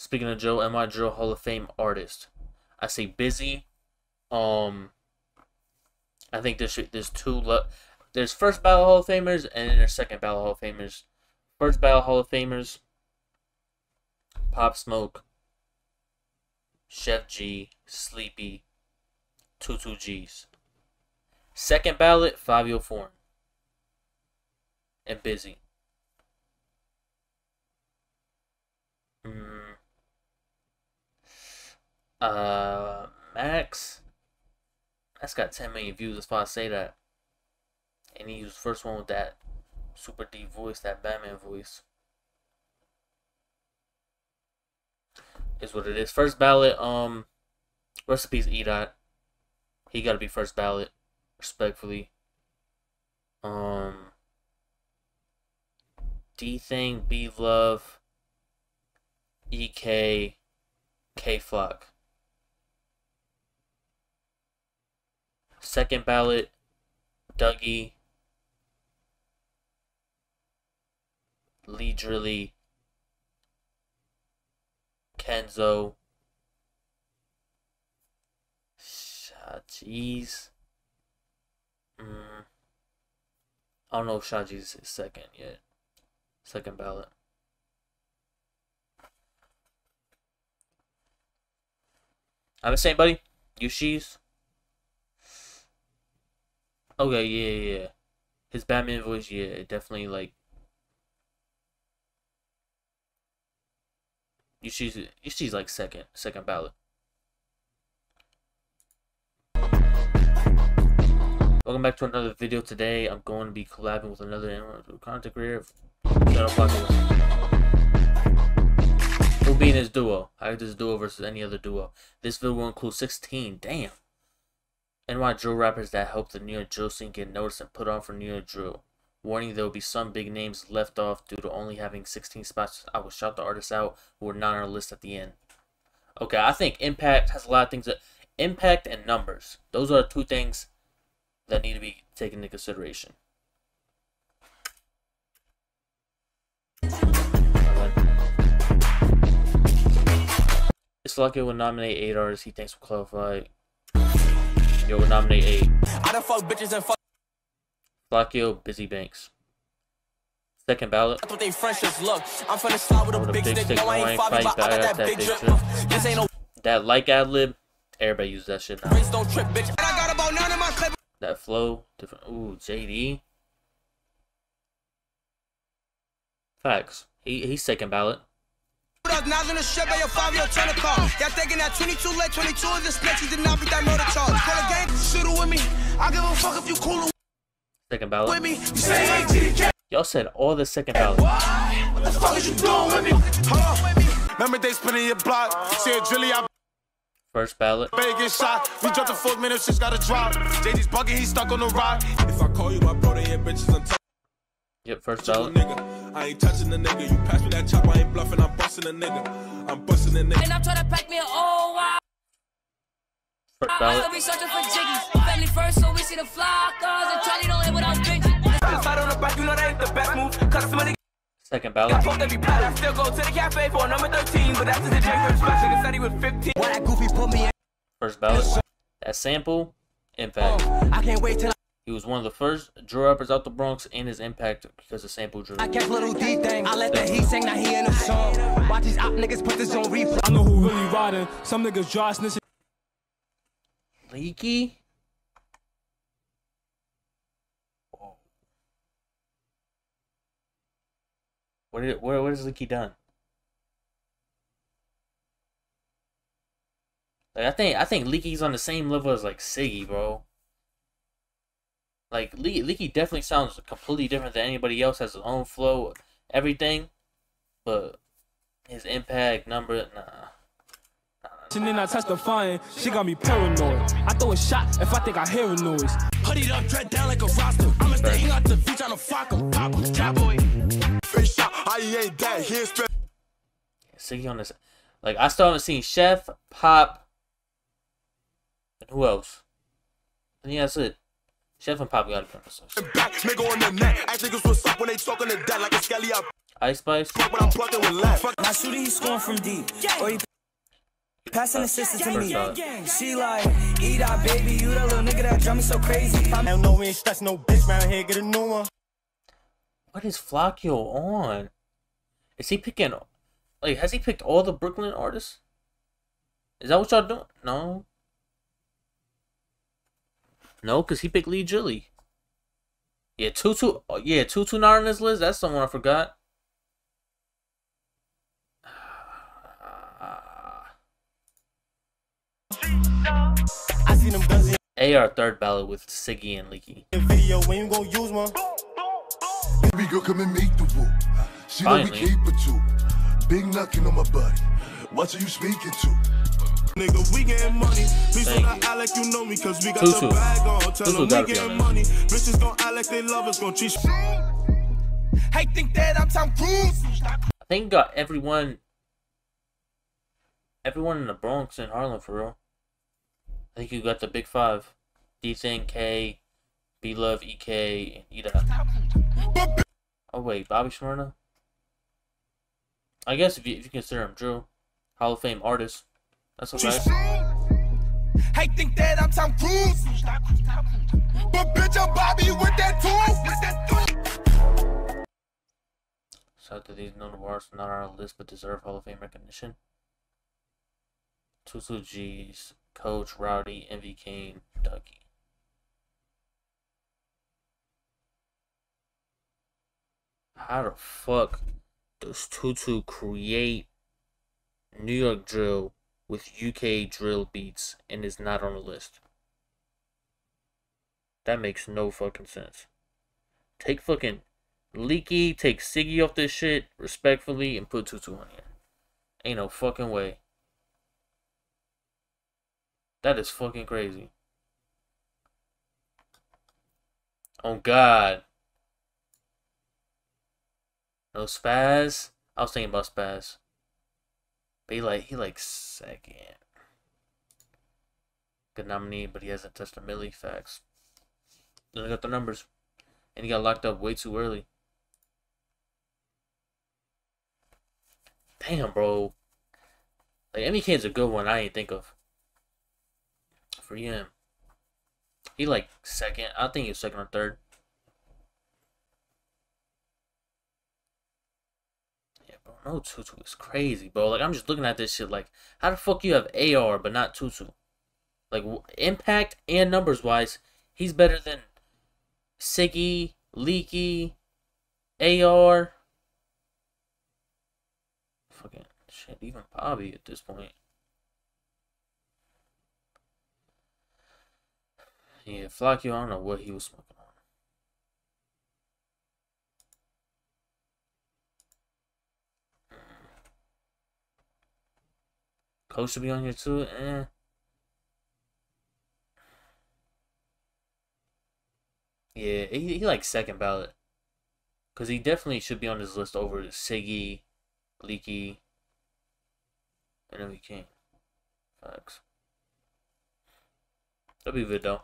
Speaking of Joe, am I Joe Hall of Fame artist? I say busy. I think there's two. There's first ballot Hall of Famers and then there's second ballot Hall of Famers. First ballot Hall of Famers: Pop Smoke, Sheff G, Sleepy, Tutu G's. Second ballot: Fabio Form and Busy. Max. That's got 10 million views. That's why I say that. And he was the first one with that super deep voice, that Batman voice. Is what it is. First ballot. Rest in peace, E-Dot. He gotta be first ballot, respectfully. D-Thing, B-Love, E-K, K-Flock. Second ballot, Dougie, Lee Jilly, Kenzo Shajis. I don't know if Shajis is second yet. Second ballot. I'm the same, buddy. You she's. Okay, yeah. His Batman voice, yeah, it definitely, like... You she's like, second ballot. Welcome back to another video. Today, I'm going to be collabing with another content creator. Who'll be in his duo. I like this duo versus any other duo. This video will include 16. Damn. NY drill rappers that helped the New York drill scene get noticed and put on for New York drill. Warning, there will be some big names left off due to only having 16 spots. I will shout the artists out who were not on our list at the end. Okay, I think impact has a lot of things. Impact and numbers. Those are the two things that need to be taken into consideration. It's Flockio will nominate 8 artists he thinks will qualify. Yo, we'll nominate 8. I done fuck bitches and fuck. Flockio, Busy Banks. Second ballot. I thought they fresh as luck. I'm finna slide with a big stick. No, I ain't fighting, but I got that big drip. This ain't no. That like ad lib. Everybody use that shit now. Don't trip, bitch. And I got about none in my clip. That flow. Different. Ooh, JD. Facts. He's second ballot. Now in the ship by your 5-year turn to call. Y'all thinking that 22 late, 22 is the split. You did not beat that motor charge. Call a game, shoot it with me. I give a fuck if you cool. Second ballot with me. Y'all said all the second ballot. What the fuck is you doing with me? Hold on. Remember they spinning your block. See a drilly out. First ballot. Vegas shot. We dropped the 4 minutes, just gotta drop. JD's bugging, he's stuck on the rock. If I call you my brother, your bitches on top. Yep, first ballot. I ain't touching the nigga. You pass me that chop, I ain't bluffing. I'm busting a nigga. I'm busting a nigga. And I'm trying to pack me an old wild. First ballot. I'll be searching for jiggies. Family first, so we see the flock. And Charlie don't live without drinking. If I don't know back, you know that ain't the best move. Cause somebody. Second ballot. I fucked every ballot. I still go to the cafe for number 13. But after the J first match, I said he was 15. When that goofy put me in. First ballot. That sample. Impact. I can't wait till I. He was one of the first drill rappers out the Bronx and his impact because of sample drill. I kept little D-Thing. I let that he sing that he in a song. Watch these op niggas put this on replay. I know who really riding. Some niggas Josh this. Leaky? Whoa. What has Leaky done? Like I think Leaky's on the same level as like Siggy, bro. Like, Leaky definitely sounds completely different than anybody else. Has his own flow, everything. But his impact, number, nah. And then I testifying, she got me paranoid. I throw a shot if I think I hear a noise. Hoodie up, dread down like a roster. I'm a thing out the beach on a flock of poppers. Cowboy. Face shot, I ain't that. Here's Siggy on this. Like, I still haven't seen Sheff, Pop, and who else? And yeah, that's it. Sheff and Pop got it from Ice Spice. My shooting, he's scoring from deep. Or he passing assistance to me. She like, E-Dot, baby, you that little nigga that drive me so crazy. I don't know we ain't stressing no bitch around here, get a new one. What is Flockio on? Is he picking, like, has he picked all the Brooklyn artists? Is that what y'all doing? No. No, because he picked Lee Jilly. Yeah, Tutu. Oh, yeah, Tutu not on this list. That's someone I forgot. AR third ballot with Siggy and Leaky. Video when you gonna use one. Come and make the woo. She know we keep it too. Big knocking on my body. What are you speaking to? Nigga, we getting money. Please don't act like you know me, cause we got the bag on. Tell them we getting money. Bitches gon' act like they love us, gon' cheat. Hey, think that I'm Tom Cruise. I think got everyone in the Bronx and Harlem for real. I think you got the big five. D-Thing, K, B Love, E-K, and E-Dot. Oh wait, Bobby Shmurda? I guess if you consider him Drew. Hall of Fame artist. That's okay. Hey, think that I'm Tom Cruise. But bitch, I'm Bobby with that tool. Shout out to these notable artists not on our list but deserve Hall of Fame recognition. Tutu G's, Coach Rowdy, Envy King, Dougie. How the fuck does Tutu create New York drill with UK drill beats and is not on the list? That makes no fucking sense. Take fucking Leaky, take Siggy off this shit respectfully and put Tutu on here. Ain't no fucking way. That is fucking crazy. Oh God. No Spaz. I was thinking about Spaz. But he like second. Good nominee, but he hasn't touched a milli. Facts. Then I got the numbers. And he got locked up way too early. Damn, bro. Like, MK's a good one I ain't think of. For him. He like second. I think he's second or third. No, Tutu is crazy, bro. Like, I'm just looking at this shit like, how the fuck you have AR but not Tutu? Like, impact and numbers-wise, he's better than Siggy, Leaky, AR. Fucking shit, even Bobby at this point. Yeah, Flockio, I don't know what he was smoking. Coach should be on here too. Eh. Yeah, he like second ballot. Cause he definitely should be on this list over Siggy, Leaky, and then we King. Facts. That'd be good though.